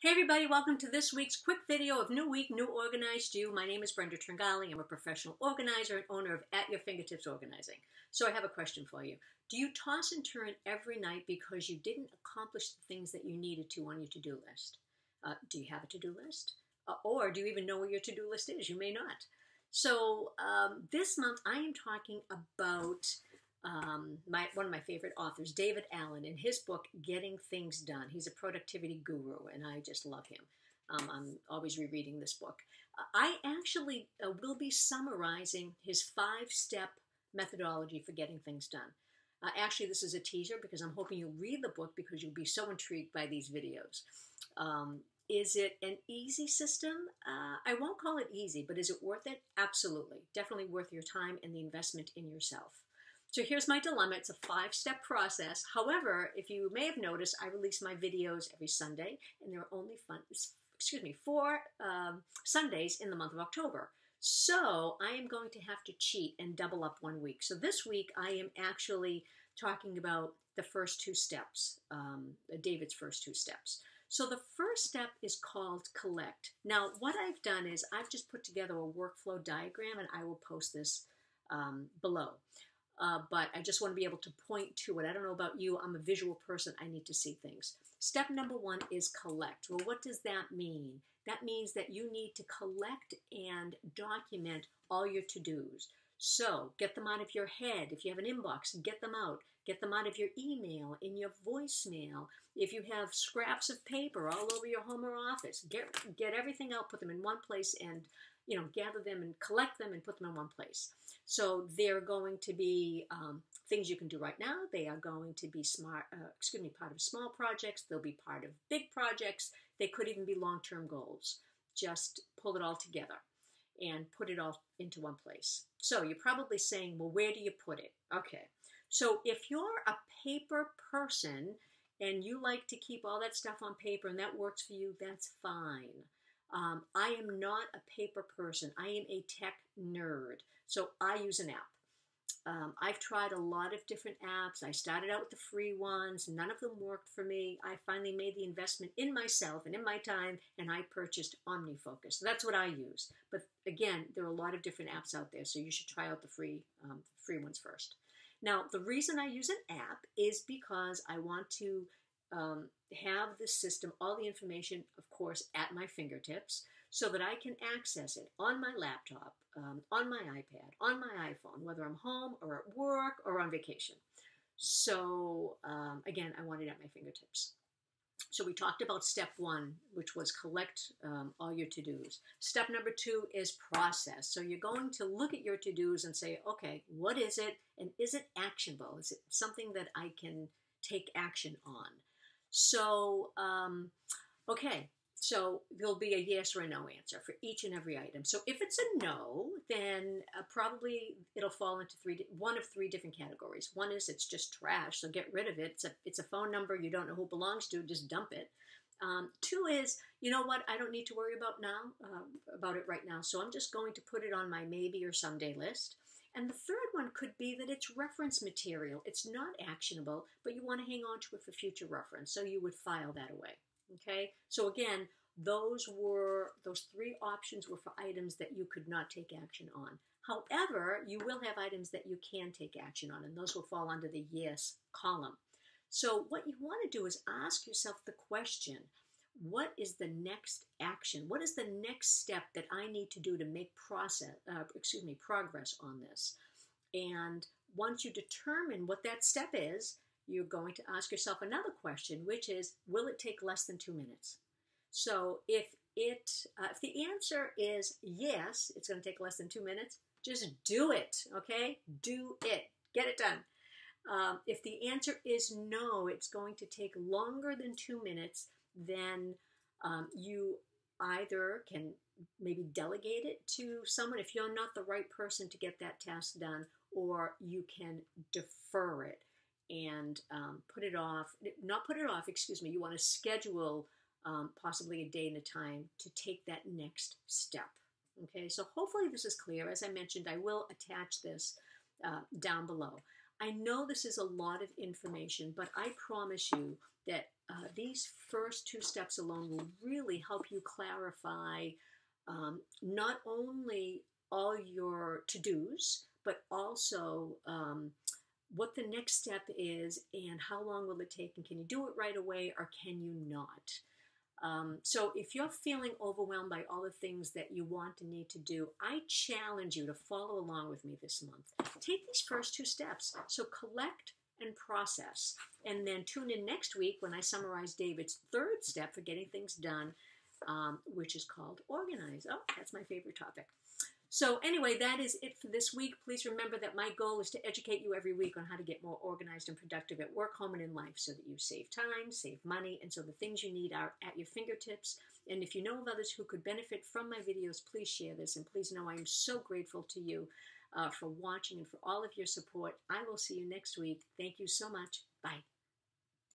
Hey everybody, welcome to this week's quick video of New Week, New Organized You. My name is Brenda Tringali. I'm a professional organizer and owner of At Your Fingertips Organizing. So I have a question for you. Do you toss and turn every night because you didn't accomplish the things that you needed to on your to-do list? Do you have a to-do list? Or do you even know what your to-do list is? You may not. So this month I am talking about one of my favorite authors, David Allen, in his book, Getting Things Done. He's a productivity guru, and I just love him. I'm always rereading this book. I actually will be summarizing his five-step methodology for getting things done. Actually, this is a teaser because I'm hoping you'll read the book because you'll be so intrigued by these videos. Is it an easy system? I won't call it easy, but is it worth it? Absolutely. Definitely worth your time and the investment in yourself. So here's my dilemma. It's a five-step process. However, if you may have noticed, I release my videos every Sunday, and there are only four Sundays in the month of October. So I am going to have to cheat and double up one week. So this week, I am actually talking about the first two steps, David's first two steps. So the first step is called collect. Now, what I've done is I've just put together a workflow diagram, and I will post this below. But I just want to be able to point to it. I don't know about you. I'm a visual person. I need to see things. Step number one is collect. Well, what does that mean? That means that you need to collect and document all your to-dos. So get them out of your head. If you have an inbox, get them out. Get them out of your email, in your voicemail. If you have scraps of paper all over your home or office, get everything out, put them in one place, and gather them and collect them and put them in one place. So they're going to be things you can do right now. They are going to be part of small projects. They'll be part of big projects. They could even be long-term goals. Just pull it all together and put it all into one place. So you're probably saying, well, where do you put it? Okay. So if you're a paper person and you like to keep all that stuff on paper and that works for you, that's fine. I am not a paper person. I am a tech nerd. So I use an app. I've tried a lot of different apps. I started out with the free ones. None of them worked for me. I finally made the investment in myself and in my time, and I purchased OmniFocus. So that's what I use. But again, there are a lot of different apps out there, so you should try out the free ones first. Now, the reason I use an app is because I want to have this system, all the information, of course, at my fingertips so that I can access it on my laptop, on my iPad, on my iPhone, whether I'm home or at work or on vacation. So again, I want it at my fingertips. So we talked about step one, which was collect all your to-dos. Step number two is process. So you're going to look at your to-dos and say, okay, what is it? And is it actionable? Is it something that I can take action on? So, okay, so there'll be a yes or a no answer for each and every item. So if it's a no, then probably it'll fall into one of three different categories. One is it's just trash, so get rid of it. It's a phone number you don't know who it belongs to, just dump it. Two is, you know what, I don't need to worry about it right now, so I'm just going to put it on my maybe or someday list. And the third one could be that it's reference material. It's not actionable, but you want to hang on to it for future reference. So you would file that away. Okay. So again, those three options were for items that you could not take action on. However, you will have items that you can take action on, and those will fall under the yes column. So what you want to do is ask yourself the question, what is the next action? What is the next step that I need to do to make progress on this? And once you determine what that step is, you're going to ask yourself another question, which is, will it take less than 2 minutes? So if the answer is yes, it's going to take less than 2 minutes, just do it, okay? Do it. Get it done. If the answer is no, it's going to take longer than 2 minutes, then you either can maybe delegate it to someone if you're not the right person to get that task done, or you can defer it and you want to schedule possibly a day and a time to take that next step. Okay, so hopefully this is clear. As I mentioned, I will attach this down below. I know this is a lot of information, but I promise you that these first two steps alone will really help you clarify not only all your to-dos, but also what the next step is and how long will it take and can you do it right away or can you not? So if you're feeling overwhelmed by all the things that you want and need to do, I challenge you to follow along with me this month. Take these first two steps. So collect and process. And then tune in next week when I summarize David's third step for getting things done, which is called organize. Oh, that's my favorite topic. So anyway, that is it for this week. Please remember that my goal is to educate you every week on how to get more organized and productive at work, home, and in life so that you save time, save money, and so the things you need are at your fingertips. And if you know of others who could benefit from my videos, please share this. And please know I am so grateful to you for watching and for all of your support. I will see you next week. Thank you so much. Bye.